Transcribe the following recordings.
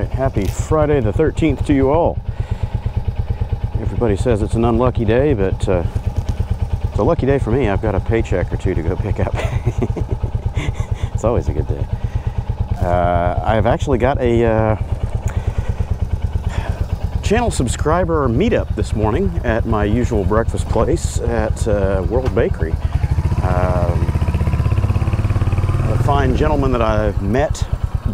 right, happy Friday the 13th to you all. Everybody says it's an unlucky day, but it's a lucky day for me. I've got a paycheck or two to go pick up. It's always a good day. I've actually got a channel subscriber meetup this morning at my usual breakfast place at World Bakery. A fine gentleman that I met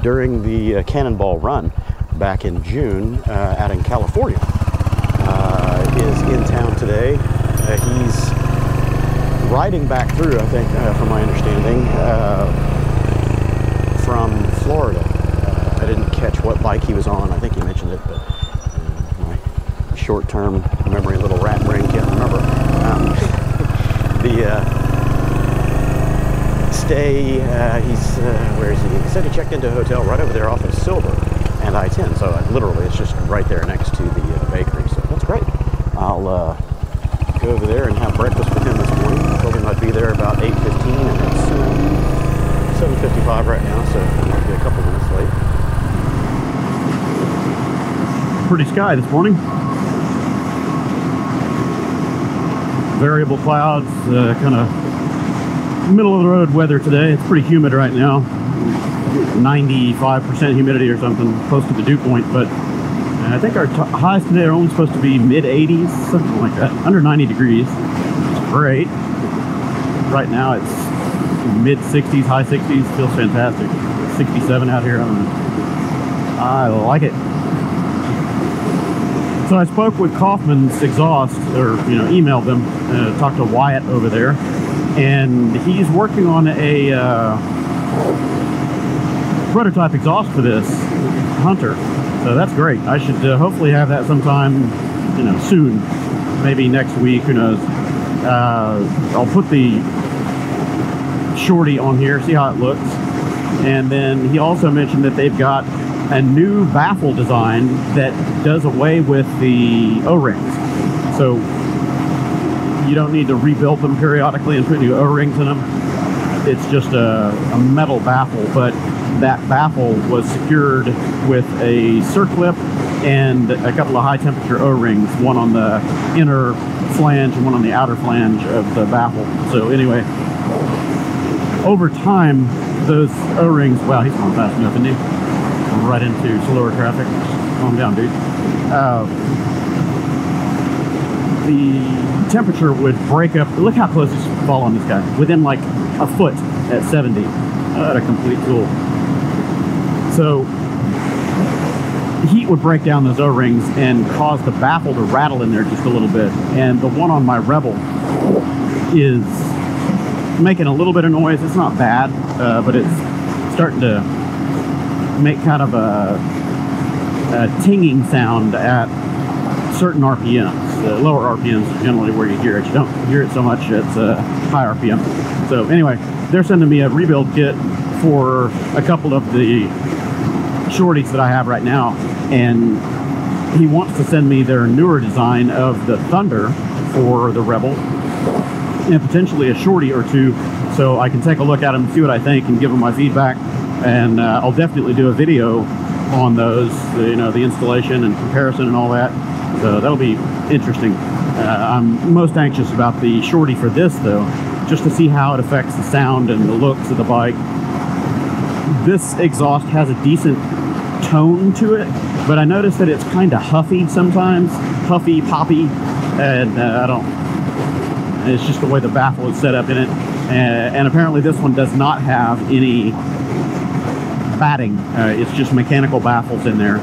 during the Cannonball Run back in June out in California is in town today. He's riding back through, I think, from my understanding, from Florida. I didn't catch what bike he was on. I think he mentioned it, but my short-term memory, little rat brain, can't remember. Where is he? He said he checked into a hotel right over there off of Silver and I-10, so literally it's just right there next to the bakery, so that's great. I'll go over there and have breakfast with him this morning. I told him I'd be there about 8:15, and it's 7:55 right now, so I might be a couple minutes late. Pretty sky this morning. Variable clouds, kind of middle of the road weather today. It's pretty humid right now, 95% humidity or something, close to the dew point, but I think our highs today are only supposed to be mid-80s, something like that, under 90 degrees. It's great. Right now it's mid-60s, high 60s, feels fantastic. 67 out here, I like it. So I spoke with Coffman's Exhaust, or, you know, emailed them, talked to Wyatt over there, and he's working on a prototype exhaust for this Hunter, so that's great. I should hopefully have that sometime, you know, soon, maybe next week, who knows. I'll put the shorty on here, see how it looks. And then he also mentioned that they've got a new baffle design that does away with the O-rings, so you don't need to rebuild them periodically and put new O-rings in them. It's just a metal baffle, but that baffle was secured with a circlip and a couple of high temperature O-rings, one on the inner flange and one on the outer flange of the baffle. So anyway, over time, those O-rings, wow, he's going fast enough, isn't he? Right into slower traffic. Calm down, dude. The temperature would break up. Look how close it's fallen, this guy. Within like a foot at 70. What a complete tool. So heat would break down those O-rings and cause the baffle to rattle in there just a little bit. And the one on my Rebel is making a little bit of noise. It's not bad, but it's starting to make kind of a tinging sound at certain RPMs. The lower RPMs are generally where you hear it. You don't hear it so much at high RPM. So anyway, they're sending me a rebuild kit for a couple of the shorties that I have right now, and he wants to send me their newer design of the Thunder for the Rebel and potentially a shorty or two, so I can take a look at them and see what I think and give them my feedback. And I'll definitely do a video on those, you know, the installation and comparison and all that. So that'll be interesting. I'm most anxious about the shorty for this, though, just to see how it affects the sound and the looks of the bike. This exhaust has a decent tone to it, but I noticed that it's kind of huffy sometimes, huffy, poppy, and it's just the way the baffle is set up in it. And apparently this one does not have any batting. It's just mechanical baffles in there.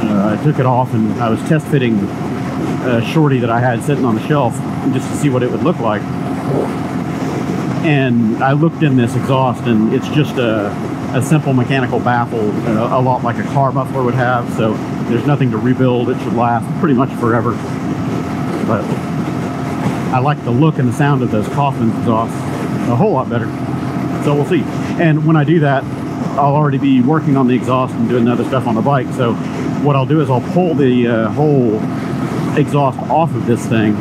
I took it off and I was test fitting a shorty that I had sitting on the shelf just to see what it would look like, and I looked in this exhaust and it's just a simple mechanical baffle, a lot like a car muffler would have, so there's nothing to rebuild. It should last pretty much forever, but I like the look and the sound of those Coffman's exhausts a whole lot better, so we'll see. And when I do that, I'll already be working on the exhaust and doing other stuff on the bike, so what I'll do is I'll pull the whole exhaust off of this thing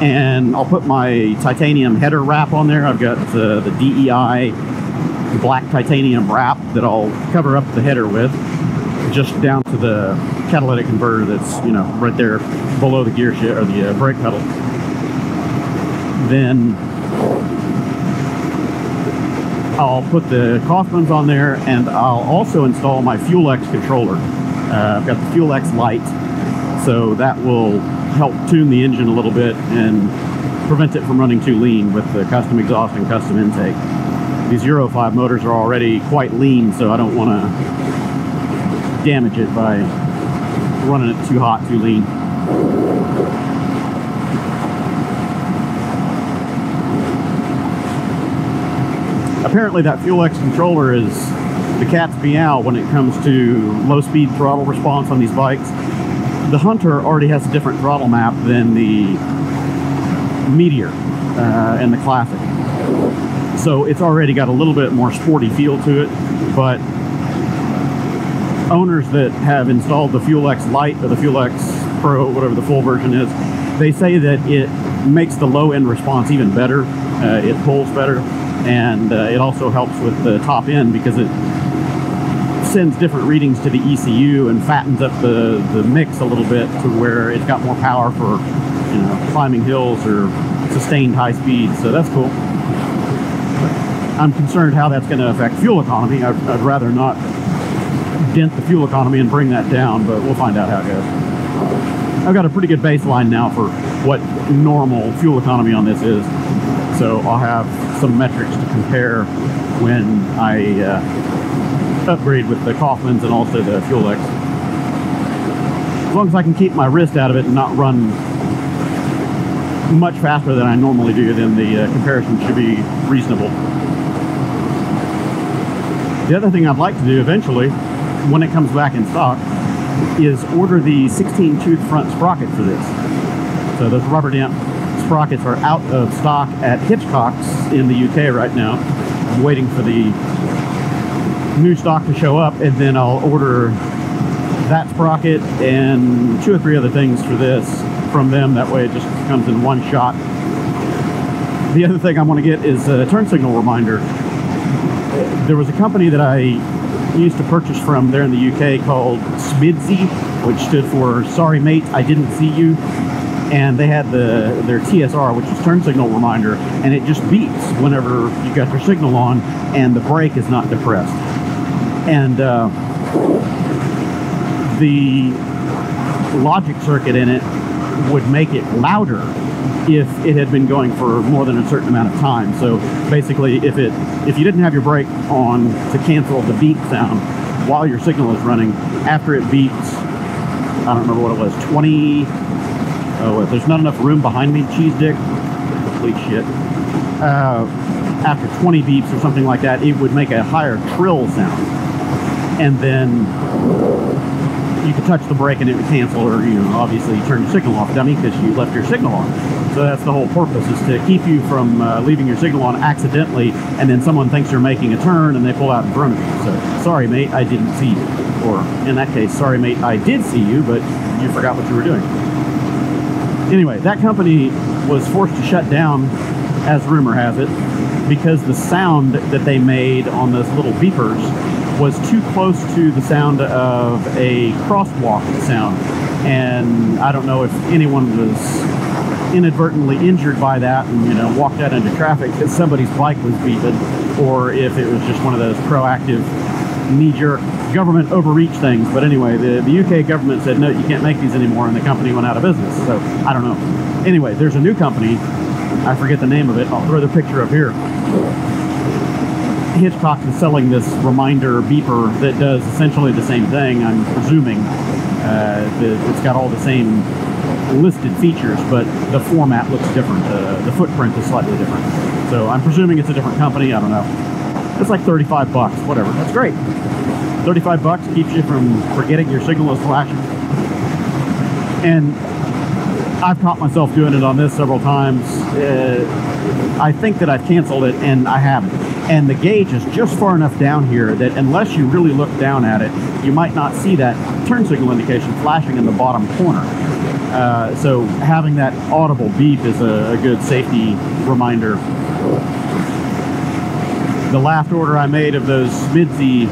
and I'll put my titanium header wrap on there. I've got the DEI black titanium wrap that I'll cover up the header with, just down to the catalytic converter that's, you know, right there below the gear shift or the brake pedal. Then I'll put the Coffman's on there, and I'll also install my FuelX controller. I've got the FuelX Lite, so that will help tune the engine a little bit and prevent it from running too lean with the custom exhaust and custom intake. These Euro 5 motors are already quite lean, so I don't want to damage it by running it too hot, too lean. Apparently that FuelX controller is the cat's meow when it comes to low-speed throttle response on these bikes. The Hunter already has a different throttle map than the Meteor and the Classic. So it's already got a little bit more sporty feel to it, but owners that have installed the FuelX Lite or the FuelX Pro, whatever the full version is, they say that it makes the low-end response even better. It pulls better, and it also helps with the top end because it sends different readings to the ECU and fattens up the mix a little bit to where it's got more power for, you know, climbing hills or sustained high speeds. So that's cool. I'm concerned how that's going to affect fuel economy. I'd rather not dent the fuel economy and bring that down, but we'll find out how it goes. I've got a pretty good baseline now for what normal fuel economy on this is, so I'll have some metrics to compare when I upgrade with the Coffman's and also the FuelX. As long as I can keep my wrist out of it and not run much faster than I normally do, then the comparison should be reasonable. The other thing I'd like to do eventually, when it comes back in stock, is order the 16-tooth front sprocket for this. So those rubber damp sprockets are out of stock at Hitchcocks in the UK right now. I'm waiting for the new stock to show up, and then I'll order that sprocket and 2 or 3 other things for this from them. That way it just comes in one shot. The other thing I want to get is a turn signal reminder. There was a company that I used to purchase from there in the UK called SMIDSY, which stood for Sorry Mate, I Didn't See You. And they had their TSR, which is turn signal reminder, and it just beeps whenever you got your signal on and the brake is not depressed. And the logic circuit in it would make it louder if it had been going for more than a certain amount of time. So basically, if you didn't have your brake on to cancel the beep sound while your signal is running, after it beeps, I don't remember what it was, 20, oh, there's not enough room behind me, cheese dick, complete shit. After 20 beeps or something like that, it would make a higher trill sound. And then you could touch the brake and it would cancel, or, you know, obviously you turn your signal off, dummy, because you left your signal on. So that's the whole purpose, is to keep you from leaving your signal on accidentally, and then someone thinks you're making a turn and they pull out in front of you. So, sorry mate, I didn't see you. Or in that case, sorry mate, I did see you, but you forgot what you were doing. Anyway, that company was forced to shut down, as rumor has it, because the sound that they made on those little beepers was too close to the sound of a crosswalk sound. And I don't know if anyone was inadvertently injured by that and, you know, walked out into traffic because somebody's bike was beeping, or if it was just one of those proactive knee-jerk government overreach things. But anyway, the UK government said, no, you can't make these anymore, and the company went out of business. So I don't know. Anyway, there's a new company. I forget the name of it. I'll throw the picture up here. Hitchcock is selling this reminder beeper that does essentially the same thing, I'm presuming. It's got all the same listed features, but the format looks different. The footprint is slightly different. So I'm presuming it's a different company. I don't know. It's like 35 bucks, whatever. That's great. 35 bucks keeps you from forgetting your signal is flashing. And I've caught myself doing it on this several times. I think that I've canceled it, and I haven't. And the gauge is just far enough down here that unless you really look down at it, you might not see that turn signal indication flashing in the bottom corner. So having that audible beep is a good safety reminder. The last order I made of those SMIDSY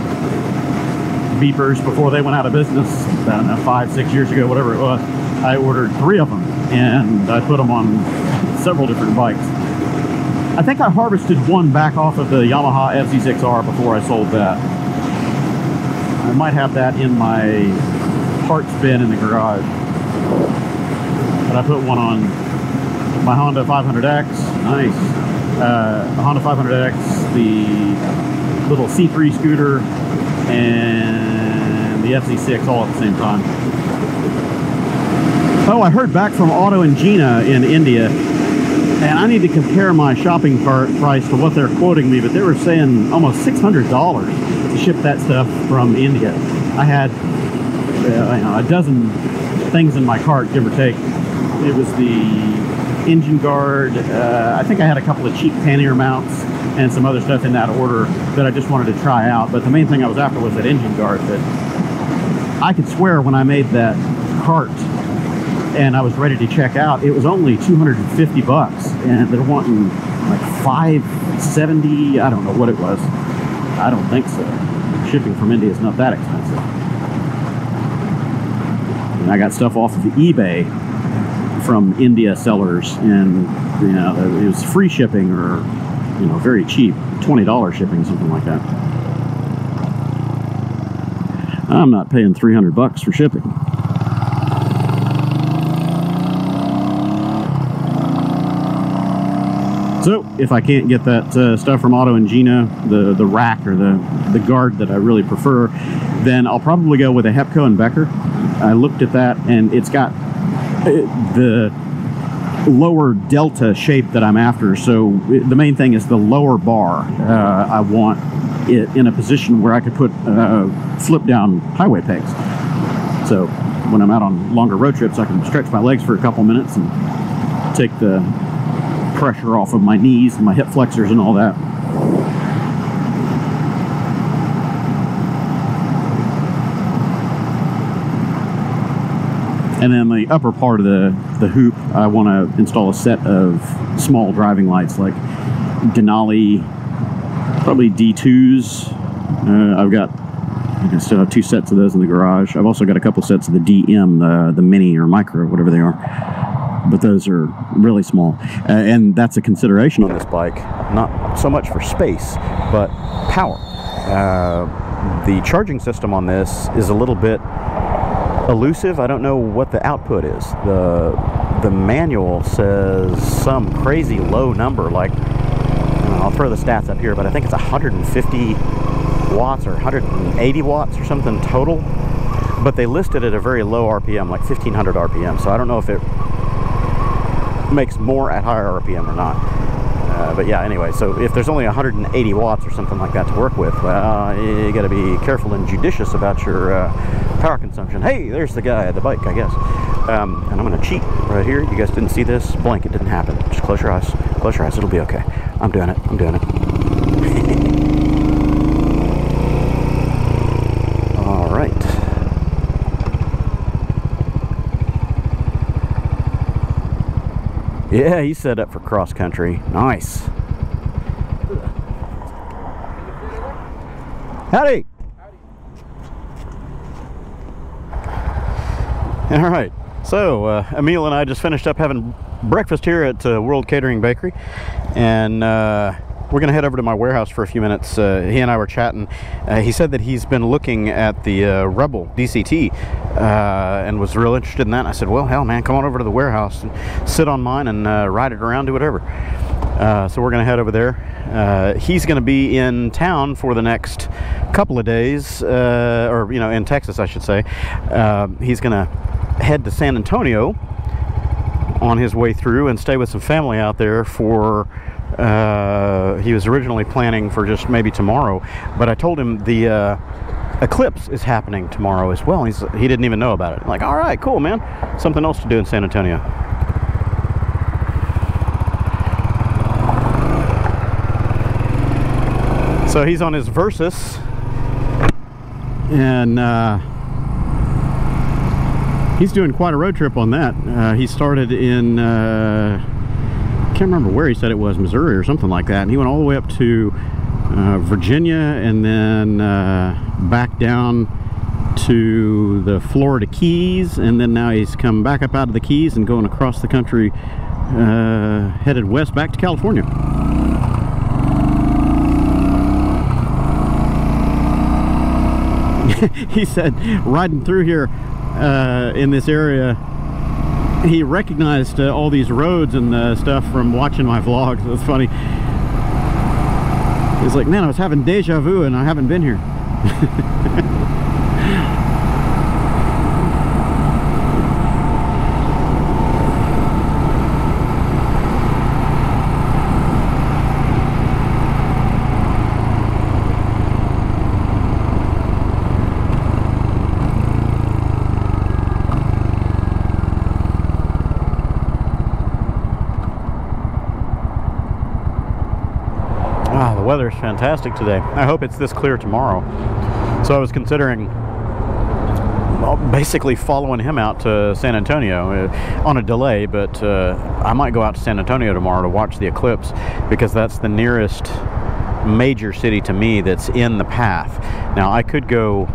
beepers before they went out of business, I don't know, 5, 6 years ago, whatever it was. I ordered 3 of them and I put them on several different bikes. I think I harvested one back off of the Yamaha FZ6R before I sold that. I might have that in my parts bin in the garage. But I put one on my Honda 500X. Nice. Honda 500X, the little C3 scooter, and the FZ6 all at the same time. Oh, I heard back from Auto Engina in India. And I need to compare my shopping cart price to what they're quoting me, but they were saying almost $600 to ship that stuff from India. I had a dozen things in my cart, give or take. It was the engine guard. I think I had a couple of cheap pannier mounts and some other stuff in that order that I just wanted to try out. But the main thing I was after was that engine guard that I could swear when I made that cart and I was ready to check out, it was only $250 bucks, and they're wanting like $570. I don't know what it was. I don't think so. Shipping from India is not that expensive. And I got stuff off of eBay from India sellers, and you know, it was free shipping or, you know, very cheap, $20 shipping, something like that. I'm not paying $300 bucks for shipping. So, if I can't get that stuff from Auto Engina, the rack or the guard that I really prefer, then I'll probably go with a HEPCO and Becker. I looked at that, and it's got the lower delta shape that I'm after. So, the main thing is the lower bar. I want it in a position where I could put flip-down highway pegs. So, when I'm out on longer road trips, I can stretch my legs for a couple minutes and take the pressure off of my knees and my hip flexors and all that. And then the upper part of the hoop, I want to install a set of small driving lights like Denali, probably D2s. I've got, I still have 2 sets of those in the garage. I've also got a couple sets of the DM, the mini or micro, whatever they are. But those are really small, and that's a consideration on this bike, not so much for space but power. The charging system on this is a little bit elusive. I don't know what the output is. The manual says some crazy low number, like I'll throw the stats up here, but I think it's 150 watts or 180 watts or something total, but they list it at a very low RPM, like 1500 RPM, so I don't know if it makes more at higher RPM or not. But yeah, anyway, so if there's only 180 watts or something like that to work with, you got to be careful and judicious about your power consumption. Hey, there's the guy at the bike, I guess. And I'm going to cheat right here. You guys didn't see this. Blank, it didn't happen. Just close your eyes. Close your eyes. It'll be okay. I'm doing it. I'm doing it. Yeah, he's set up for cross country. Nice. Howdy. Howdy. All right. So Emil and I just finished up having breakfast here at World Catering Bakery, and we're going to head over to my warehouse for a few minutes. He and I were chatting. He said that he's been looking at the Rebel DCT and was real interested in that. And I said, well, hell, man, come on over to the warehouse and sit on mine and ride it around, do whatever. So we're going to head over there. He's going to be in town for the next couple of days, or, you know, in Texas, I should say. He's going to head to San Antonio on his way through and stay with some family out there for... he was originally planning for just maybe tomorrow, but I told him the eclipse is happening tomorrow as well. He didn't even know about it. I'm like, all right, cool, man. Something else to do in San Antonio. So he's on his Versys, and he's doing quite a road trip on that. He started in... I can't remember where he said it was, Missouri or something like that, and he went all the way up to Virginia and then back down to the Florida Keys, and then now he's come back up out of the Keys and going across the country, headed west back to California. He said riding through here in this area, he recognized all these roads and stuff from watching my vlogs. It was funny. He's like, man, I was having deja vu and I haven't been here. Weather's fantastic today. I hope it's this clear tomorrow. So I was considering, well, basically following him out to San Antonio on a delay, but I might go out to San Antonio tomorrow to watch the eclipse, because that's the nearest major city to me that's in the path. Now I could go,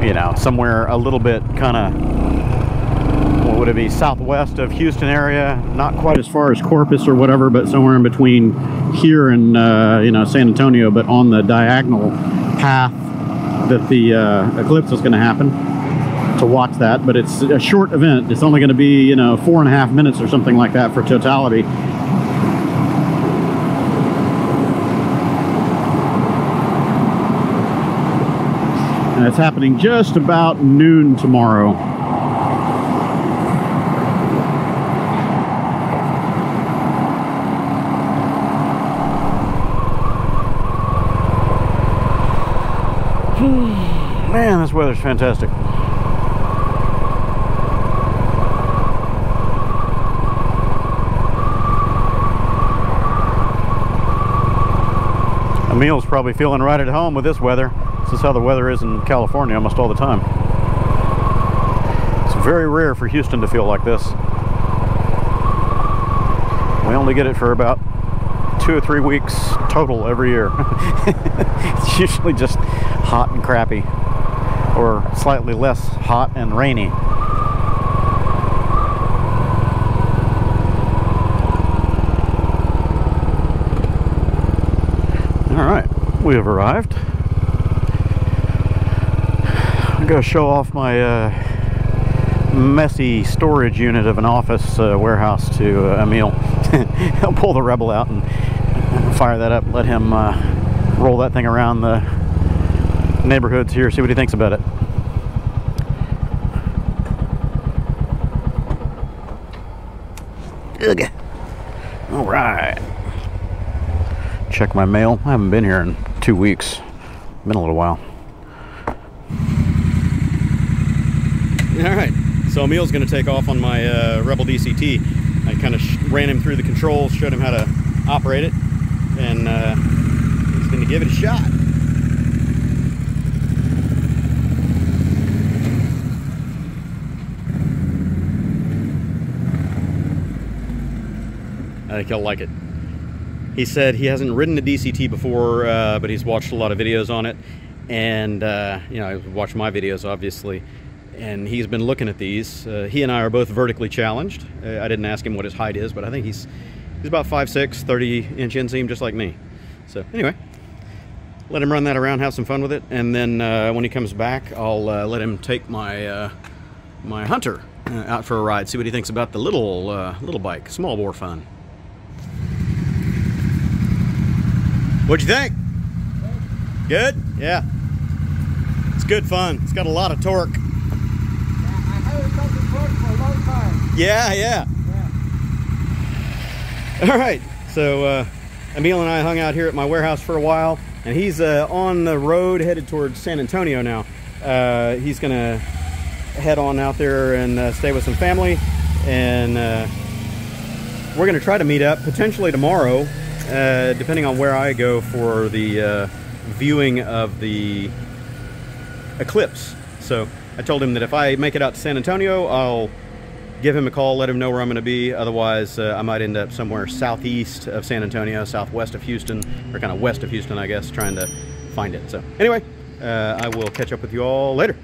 you know, somewhere a little bit kind of, what would it be, southwest of Houston area, not quite as far as Corpus or whatever, but somewhere in between here in you know, San Antonio, but on the diagonal path that the eclipse is going to happen, to watch that. But it's a short event. It's only going to be, you know, 4.5 minutes or something like that for totality. And it's happening just about noon tomorrow. Man, this weather's fantastic. Emil's probably feeling right at home with this weather. This is how the weather is in California almost all the time. It's very rare for Houston to feel like this. We only get it for about 2 or 3 weeks total every year. It's usually just hot and crappy, or slightly less hot and rainy. All right, we have arrived. I'm gonna show off my messy storage unit of an office warehouse to Emil. He'll pull the Rebel out and fire that up, let him roll that thing around the neighborhoods here, see what he thinks about it. Ugh. All right, check my mail. I haven't been here in 2 weeks. Been a little while. All right, so Emil's gonna take off on my Rebel DCT. I kind of ran him through the controls, showed him how to operate it, and he's gonna give it a shot. I think he'll like it. He said he hasn't ridden a DCT before, but he's watched a lot of videos on it, and you know, I've watched my videos obviously, and he's been looking at these. He and I are both vertically challenged. I didn't ask him what his height is, but I think he's about 5'6", 30-inch inseam, just like me. So anyway, let him run that around, have some fun with it, and then when he comes back, I'll let him take my my Hunter out for a ride, see what he thinks about the little little bike, small bore fun. What'd you think? Good? Yeah. It's good fun. It's got a lot of torque. Yeah, I haven't felt the torque for a long time. Yeah. All right. So Emil and I hung out here at my warehouse for a while, and he's on the road headed towards San Antonio now. He's going to head on out there and stay with some family, and we're going to try to meet up potentially tomorrow. Depending on where I go for the viewing of the eclipse. So I told him that if I make it out to San Antonio, I'll give him a call, let him know where I'm going to be. Otherwise, I might end up somewhere southeast of San Antonio, southwest of Houston, or kind of west of Houston, I guess, trying to find it. So anyway, I will catch up with you all later.